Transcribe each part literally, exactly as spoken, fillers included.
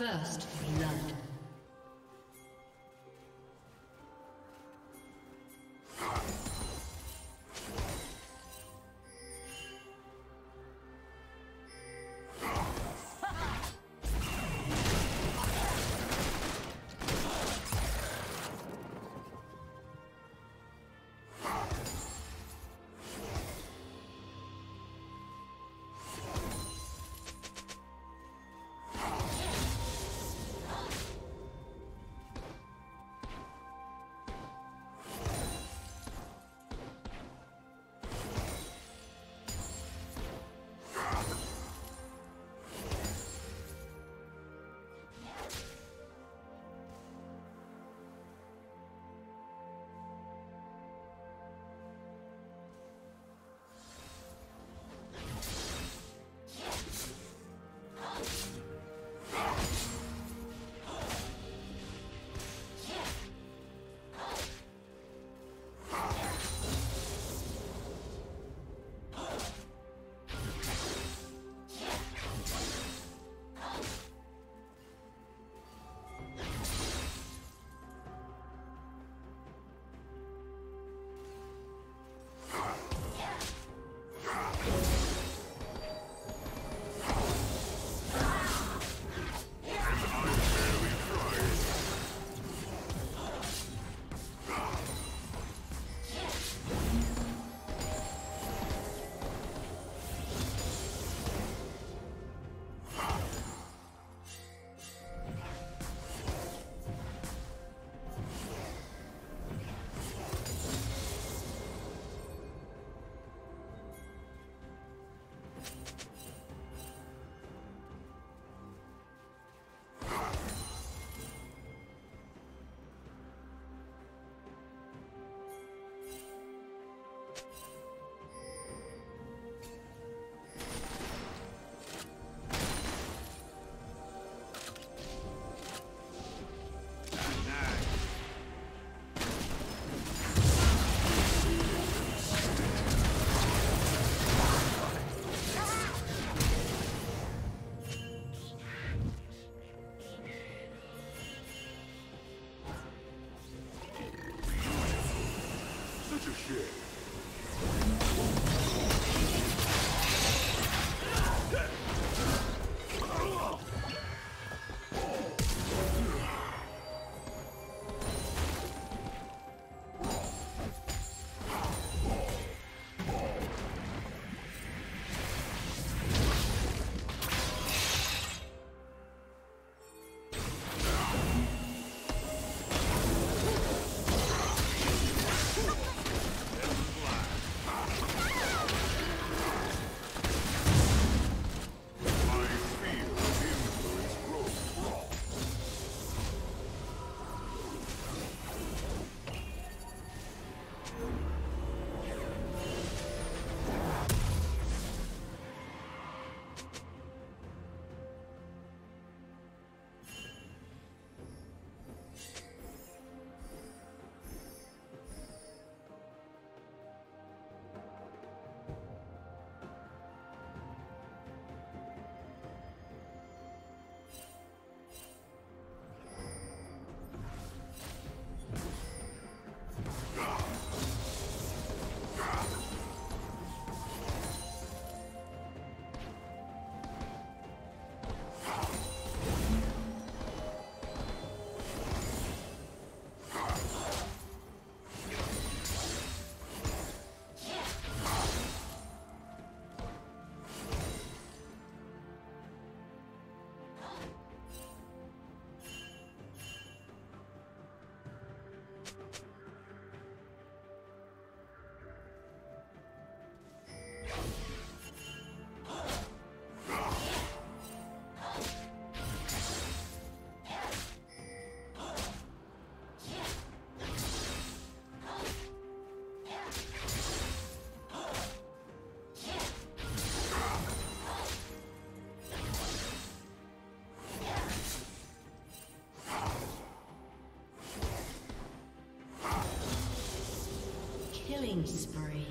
First blood. Killing spree.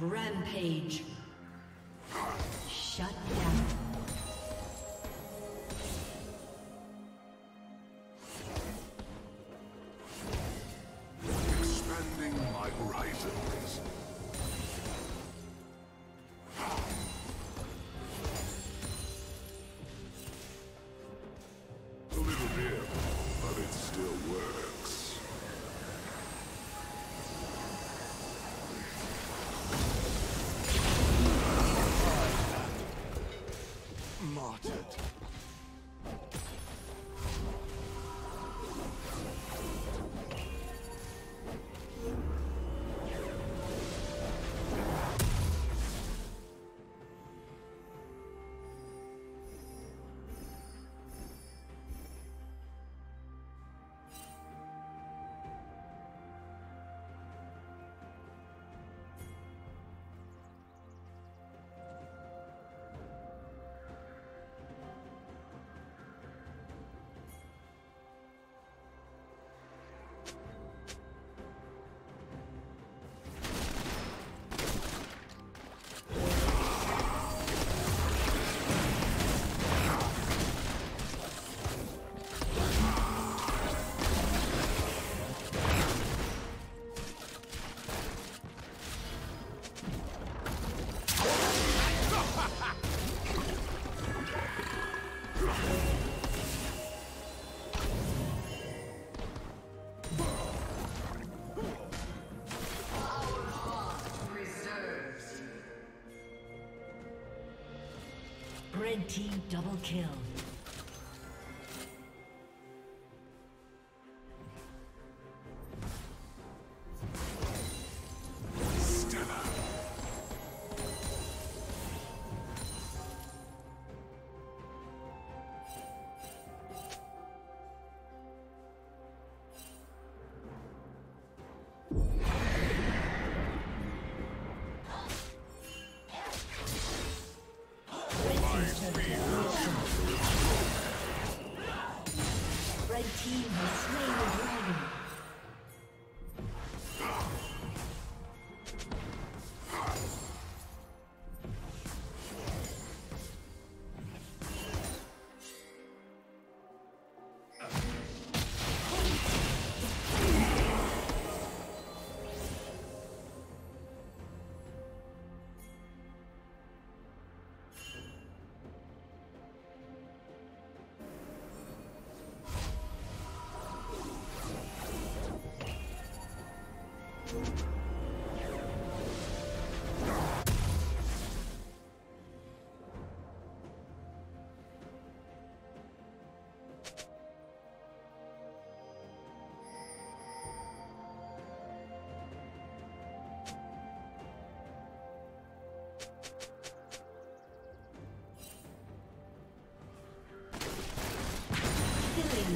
Rampage. Shut down. Red team double kill.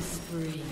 Spree.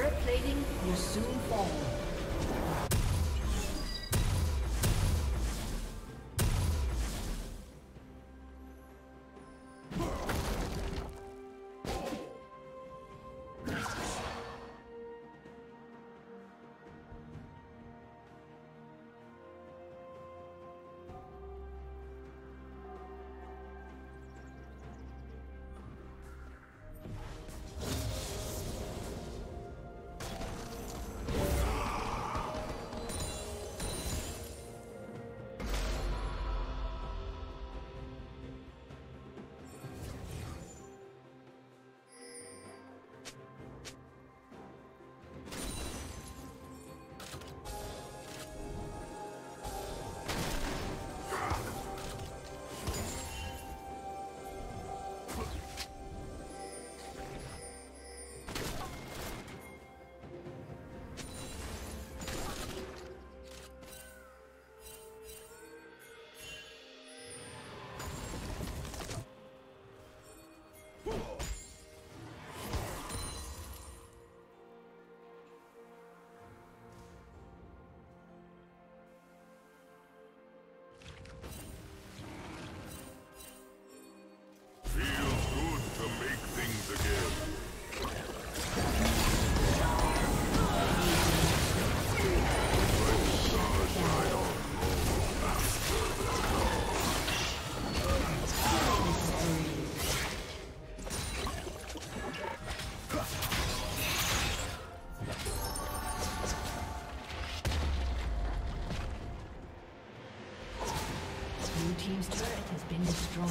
Turret plating will soon fall. Team's turret has been destroyed.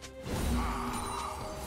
Team's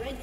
Red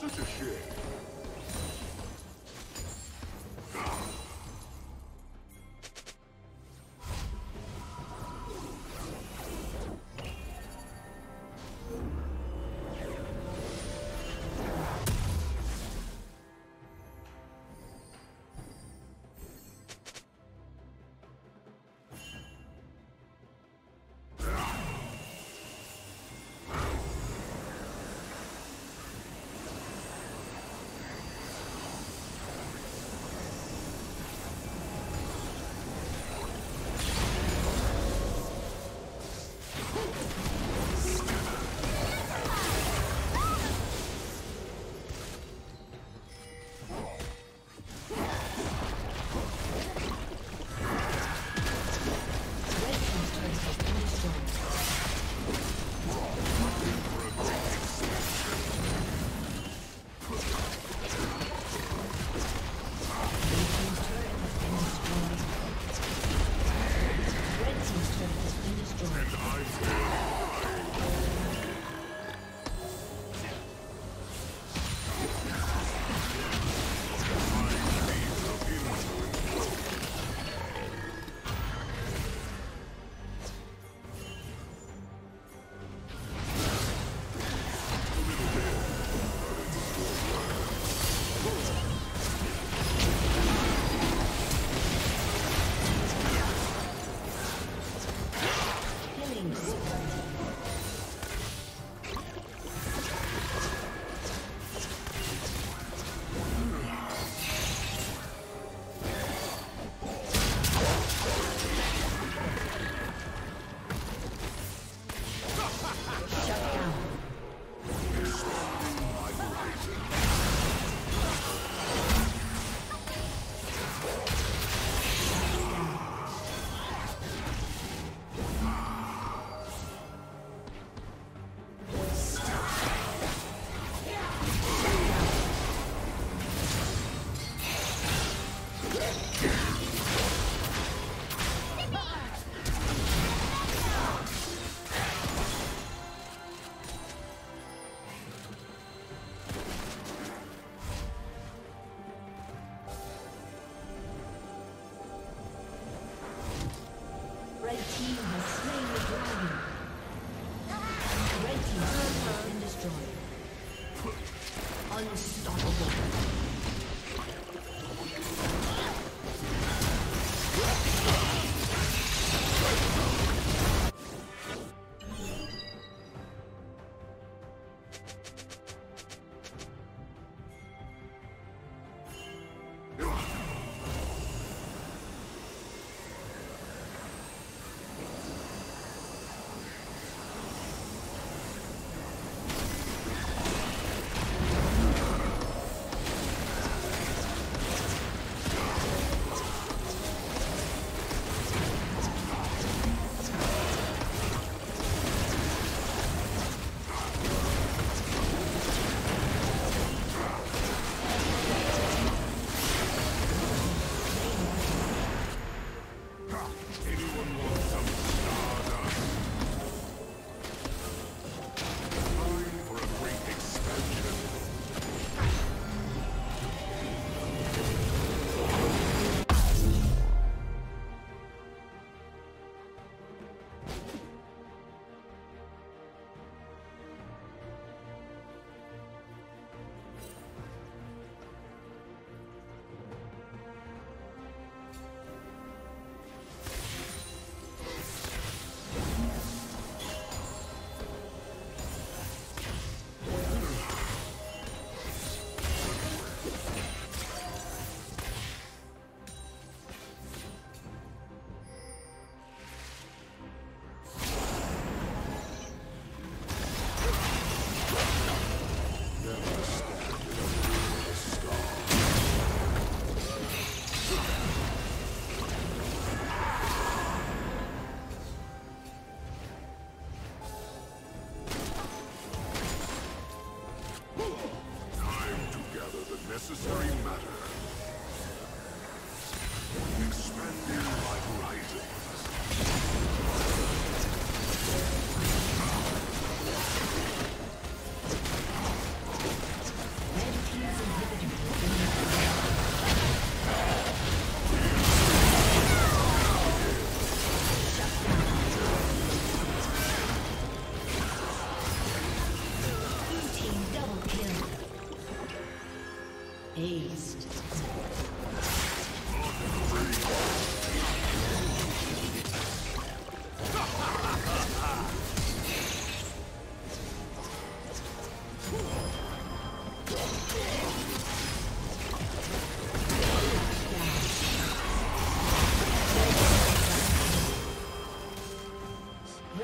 Such a shame.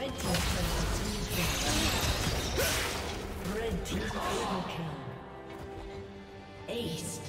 Red team turret. Red team double kill. Ace.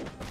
You